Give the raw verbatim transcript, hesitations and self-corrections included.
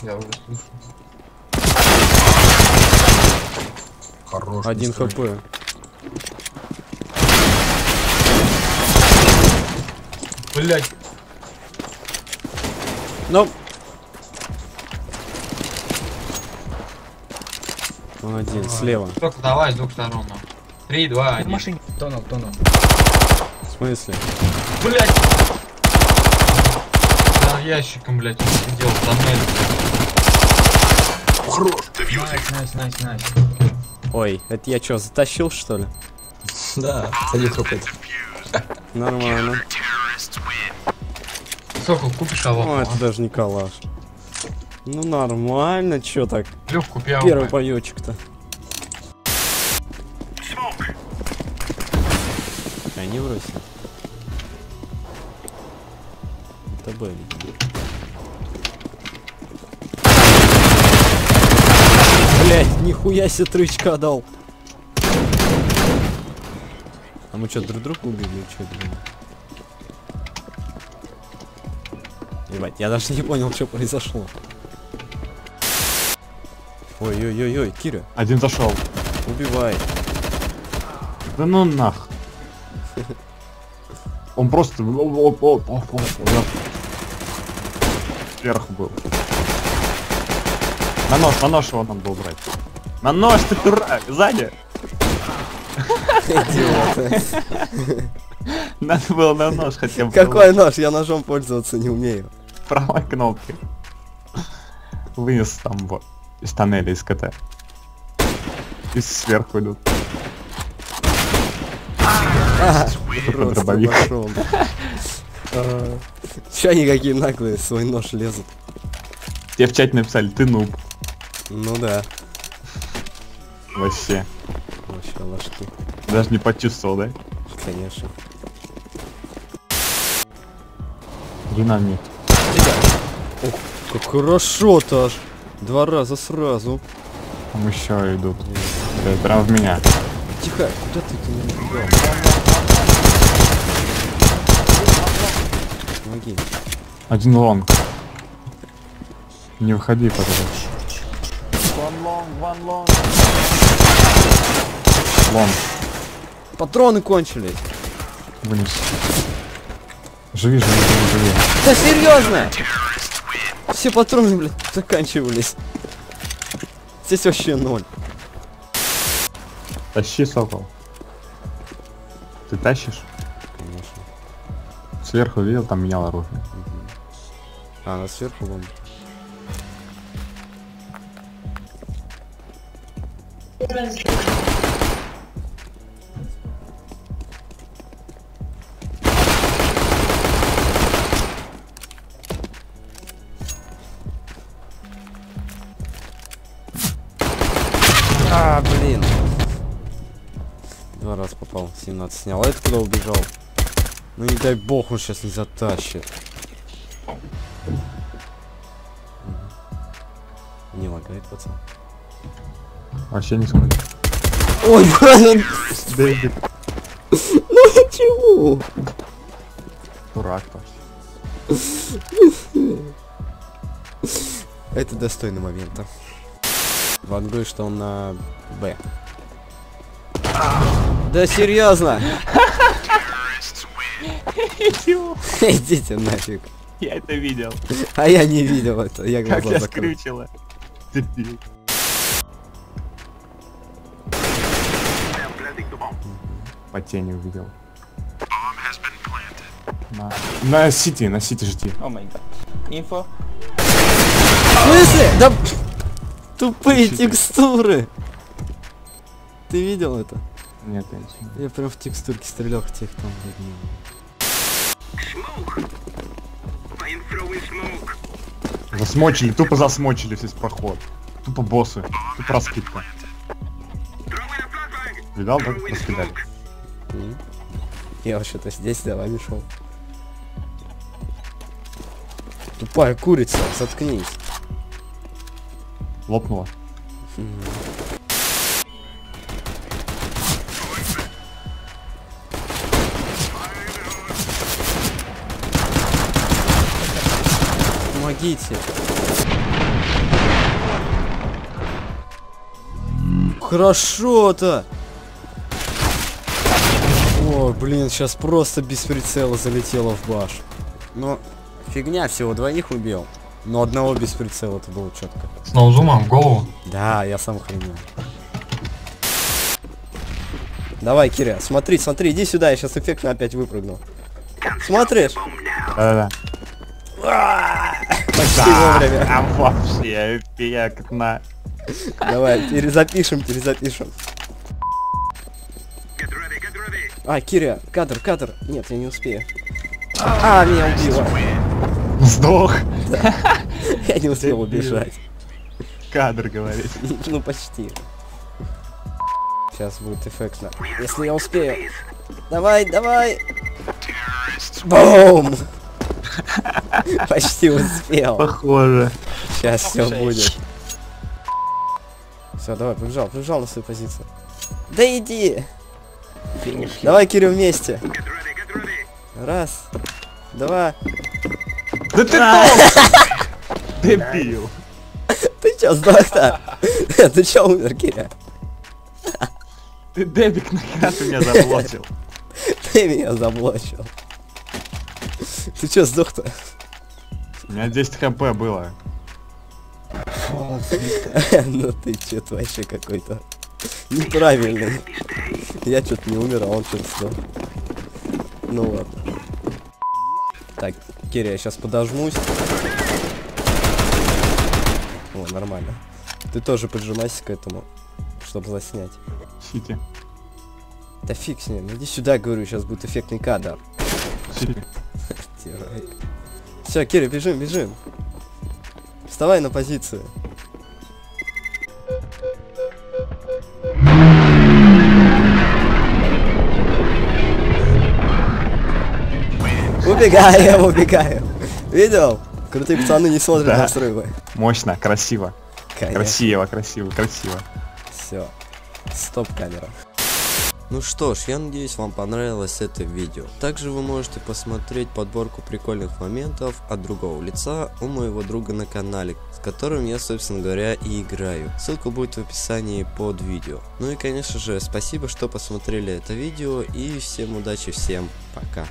Я уже слышу. Хорош. Один хп. Блять. Ну. Один, слева. Только давай с двух сторон. Три, два, один. Машине. Тонул, тонул. В смысле? Блять. За ящиком, блять, он сидел в тоннеле. Хорош. Найс, найс, найс. Ой, это я что, затащил, что ли? Да, один хрупет. Нормально. Сколько купишь калаш? Ну, это даже не калаш. Ну нормально, чё так? Лёх, купи АВП. Первый боёчек-то. Они в России. Это были. Блять, нихуя себе трычка дал. А мы чё, друг друга убили, чё, блин? Ебать, я даже не понял, что произошло. Ой-ой-ой-ой, Киря. Один зашел. Убивай. Да ну нах. Он просто... Вверх был. На нож, на нож его нам был брать. На нож, ты дурак, сзади. Надо было на нож хотя бы. Какой нож? Я ножом пользоваться не умею. Правой кнопки. Вынес там вот. Из тоннеля, из КТ. И сверху идут. Дробовик. Че они какие наглые, свой нож лезут. Тебе в чате написали, ты нуб. Ну да. Вообще. Вообще ложки. Даже не почувствовал, да? Конечно. Динамик. Ох, как хорошо-то аж. Два раза сразу. Там еще идут. Да, прям в меня. Тихо, куда ты ты? Помоги. Один лонг. Не выходи, пожалуйста. One long, one long. Лонг. Патроны кончились. Вынес. Живи, живи, живи, живи. Да серьезно? Все патроны, блядь, заканчивались. Здесь вообще ноль. Тащи, сокол. Ты тащишь? Конечно. Сверху видел, там менял оружие. Угу. А, она сверху вон. А, блин. Два раза попал, семнадцать снял. А это куда убежал? Ну не дай бог, он сейчас не затащит. Не лагает, пацан. Вообще не смотри. Ой, блин. Дэвид. Ну чего? Дурак вообще. Это достойный момента. Вангуй, что он на Б. Да серьезно? Идите нафиг. Я это видел. А я не видел это. Я глаза закрыл. Как я скрючила. По тени увидел. На сити, на сити жди. О май гад. Инфо. Мысли? Да... Тупые текстуры! Ты видел это? Нет, я не видел. Я прям в текстурке стрелял в тех там. Засмочили, тупо засмочили весь проход. Тупо боссы. Тупо раскидка. Видал, да? Раскидали. Я вообще-то здесь за вами шел. Тупая курица, заткнись. Лопнуло. Помогите. Хорошо-то. О, блин, сейчас просто без прицела залетело в баш. Ну, фигня, всего двоих убил. Но одного без прицела это было четко. С ноузумом в голову? Да, я сам хренил. Давай, Киря, смотри, смотри, иди сюда, я сейчас эффектно опять выпрыгнул. Смотришь? Да-да-да. Почти вовремя. А вообще, я как на... Давай, перезапишем, перезапишем. А, Киря, кадр, кадр. Нет, я не успею. А, меня убило. Сдох. Я не успел убежать. Кадр, говорит. Ну, почти. Сейчас будет эффектно. Если я успею. Давай, давай. Бум! Почти успел. Похоже. Сейчас все будет. Все, давай, побежал, побежал на свою позицию. Да иди. Давай, Кирю, вместе. Раз, два. Да ты толк! Дебил. Ты чё, сдох-то? Ты чё умер, Киря? Ты дебик, нахрен ты меня заблочил. Ты меня заблочил. Ты чё сдох-то? У меня десять хп было. Ну ты чё, вообще какой-то неправильный. Я чё-то не умер, а он чё-то сдох. Ну ладно. Так, Киря, я сейчас подожмусь. О, нормально. Ты тоже поджимайся к этому, чтобы заснять. Сити. Да фиг с ним, иди сюда, говорю, сейчас будет эффектный кадр. Все, Киря, бежим, бежим. Вставай на позицию. Убегаем, убегаем. Видел? Крутые пацаны не смотрят да. на срывы. Мощно, красиво. Конечно. Красиво, красиво, красиво. Все. Стоп, камера. Ну что ж, я надеюсь, вам понравилось это видео. Также вы можете посмотреть подборку прикольных моментов от другого лица у моего друга на канале, с которым я, собственно говоря, и играю. Ссылка будет в описании под видео. Ну и, конечно же, спасибо, что посмотрели это видео, и всем удачи, всем пока.